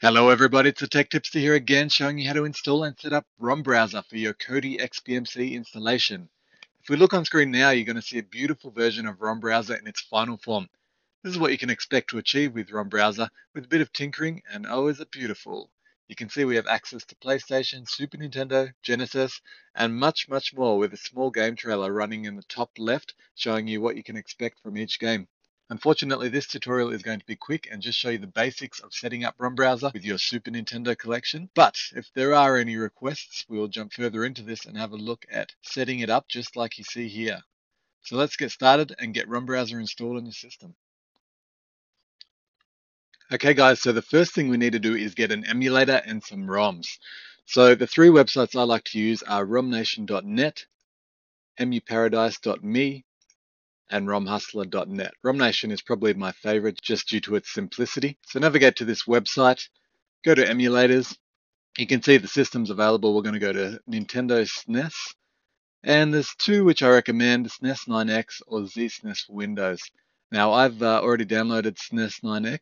Hello everybody, it's the Tech Tipster here again, showing you how to install and set up ROM Browser for your Kodi XBMC installation. If we look on screen now, you're going to see a beautiful version of ROM Browser in its final form. This is what you can expect to achieve with ROM Browser, with a bit of tinkering, and oh is it beautiful. You can see we have access to PlayStation, Super Nintendo, Genesis, and much more, with a small game trailer running in the top left, showing you what you can expect from each game. Unfortunately, this tutorial is going to be quick and just show you the basics of setting up ROM Browser with your Super Nintendo collection. But if there are any requests, we'll jump further into this and have a look at setting it up just like you see here. So let's get started and get ROM Browser installed on your system. Okay guys, so the first thing we need to do is get an emulator and some ROMs. So the three websites I like to use are romnation.net, emuparadise.me, and romhustler.net. RomNation is probably my favorite just due to its simplicity. So navigate to this website, go to emulators. You can see the systems available. We're going to go to Nintendo SNES, and there's two which I recommend, SNES 9X or ZSNES for Windows. Now I've already downloaded SNES 9X,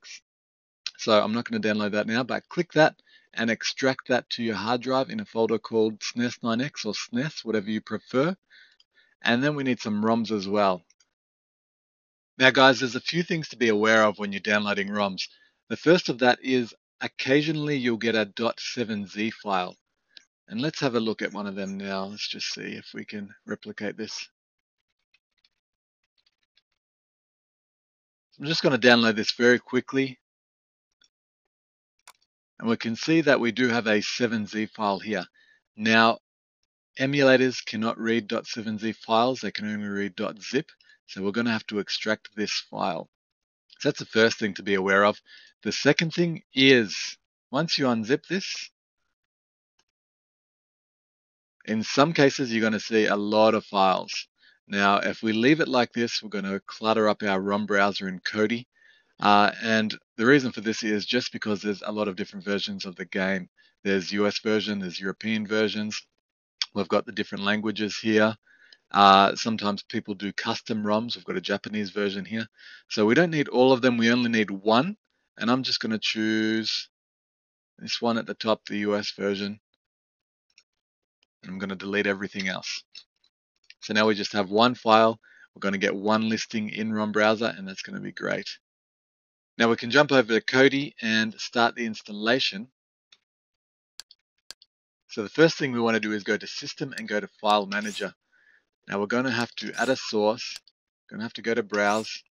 so I'm not going to download that now, but click that and extract that to your hard drive in a folder called SNES 9X or SNES, whatever you prefer. And then we need some ROMs as well. Now guys, there's a few things to be aware of when you're downloading ROMs. The first of that is occasionally you'll get a .7z file. And let's have a look at one of them now. Let's just see if we can replicate this. I'm just going to download this very quickly. And we can see that we do have a 7z file here. Now, emulators cannot read .7z files. They can only read .zip. So we're going to have to extract this file. So that's the first thing to be aware of. The second thing is, once you unzip this, in some cases you're going to see a lot of files. Now, if we leave it like this, we're going to clutter up our ROM browser in Kodi. And the reason for this is just because there's a lot of different versions of the game. There's US version, there's European versions. We've got the different languages here. Sometimes people do custom ROMs. We've got a Japanese version here. So we don't need all of them. We only need one. And I'm just going to choose this one at the top, the US version. And I'm going to delete everything else. So now we just have one file. We're going to get one listing in ROM Browser, and that's going to be great. Now we can jump over to Kodi and start the installation. So the first thing we want to do is go to System and go to File Manager. Now we're going to have to add a source, we're going to have to go to Browse,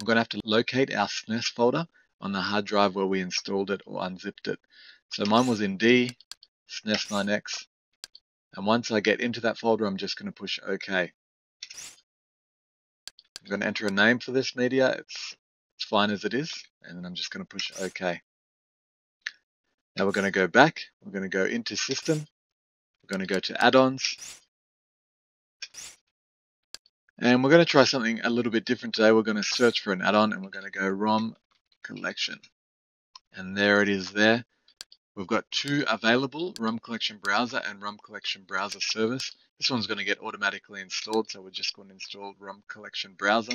we're going to have to locate our SNES folder on the hard drive where we installed it or unzipped it. So mine was in D, SNES 9X, and once I get into that folder I'm just going to push OK. I'm going to enter a name for this media, it's fine as it is, and then I'm just going to push OK. Now we're going to go back, we're going to go into System, we're going to go to Add-ons. And we're going to try something a little bit different today. We're going to search for an add-on and we're going to go ROM collection. And there it is there. We've got two available, ROM collection browser and ROM collection browser service. This one's going to get automatically installed. So we're just going to install ROM collection browser.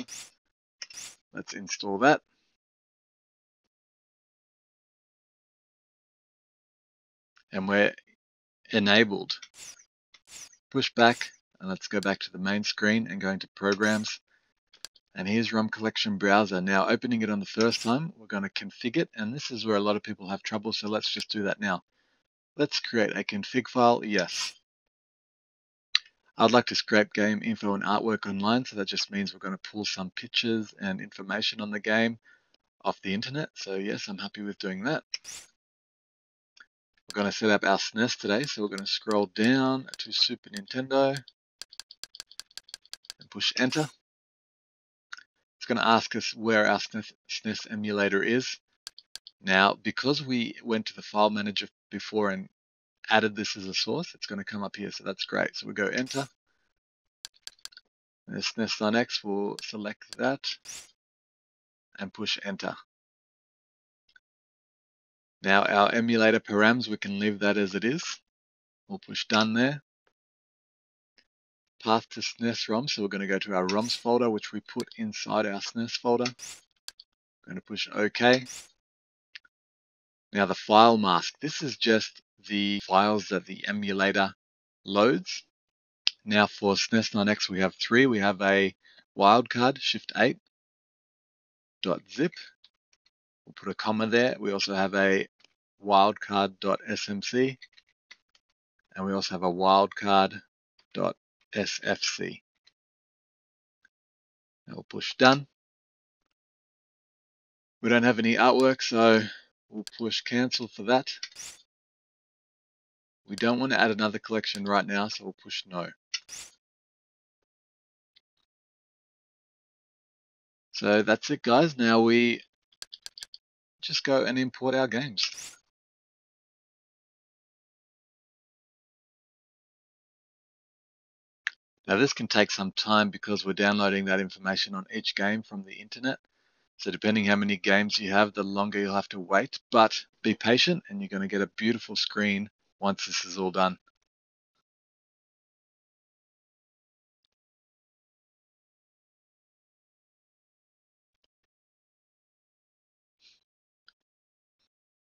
Let's install that. And we're enabled. Push back. And let's go back to the main screen and go into Programs. And here's ROM Collection Browser. Now, opening it on the first time, we're going to config it. And this is where a lot of people have trouble, so let's just do that now. Let's create a config file, yes. I'd like to scrape game info and artwork online, so that just means we're going to pull some pictures and information on the game off the internet. So yes, I'm happy with doing that. We're going to set up our SNES today, so we're going to scroll down to Super Nintendo. Push enter. It's going to ask us where our SNES emulator is. Now, because we went to the file manager before and added this as a source, it's going to come up here, so that's great. So we go enter. And the SNES 9X, we'll select that and push enter. Now our emulator params, we can leave that as it is. We'll push done there. Path to SNES ROM, so we're going to go to our ROMs folder, which we put inside our SNES folder. I'm going to push OK. Now the file mask, this is just the files that the emulator loads. Now for SNES 9X we have three. We have a wildcard, shift8.zip. We'll put a comma there. We also have a wildcard.smc, and we also have a wildcard.sfc. Now we'll push done. We don't have any artwork, so we'll push cancel for that. We don't want to add another collection right now, so we'll push no. So that's it, guys. Now we just go and import our games. Now this can take some time because we're downloading that information on each game from the internet. So depending how many games you have, the longer you'll have to wait, but be patient and you're going to get a beautiful screen once this is all done.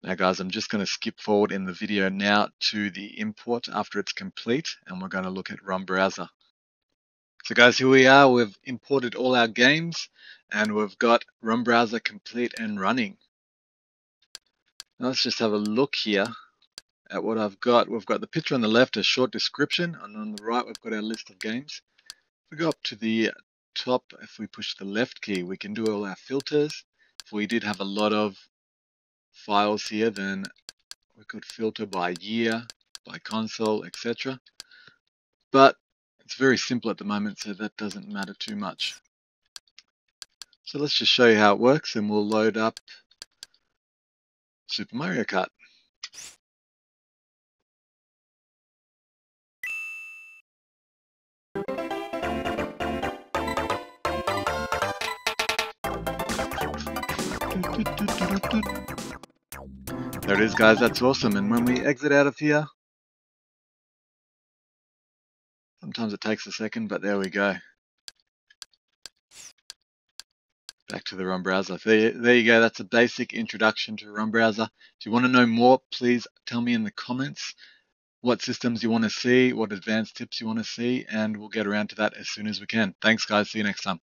Now guys, I'm just going to skip forward in the video now to the import after it's complete, and we're going to look at ROM Browser. So guys, here we are, we've imported all our games and we've got ROM Browser complete and running. Now let's just have a look here at what I've got. We've got the picture on the left, a short description, and on the right we've got our list of games. If we go up to the top, if we push the left key, we can do all our filters. If we did have a lot of files here, then we could filter by year, by console, etc. But it's very simple at the moment, so that doesn't matter too much. So let's just show you how it works, and we'll load up Super Mario Kart. There it is, guys, that's awesome. And when we exit out of here, sometimes it takes a second, but there we go. Back to the ROM Browser. There you go, that's a basic introduction to ROM Browser. If you want to know more, please tell me in the comments what systems you want to see, what advanced tips you want to see, and we'll get around to that as soon as we can. Thanks, guys. See you next time.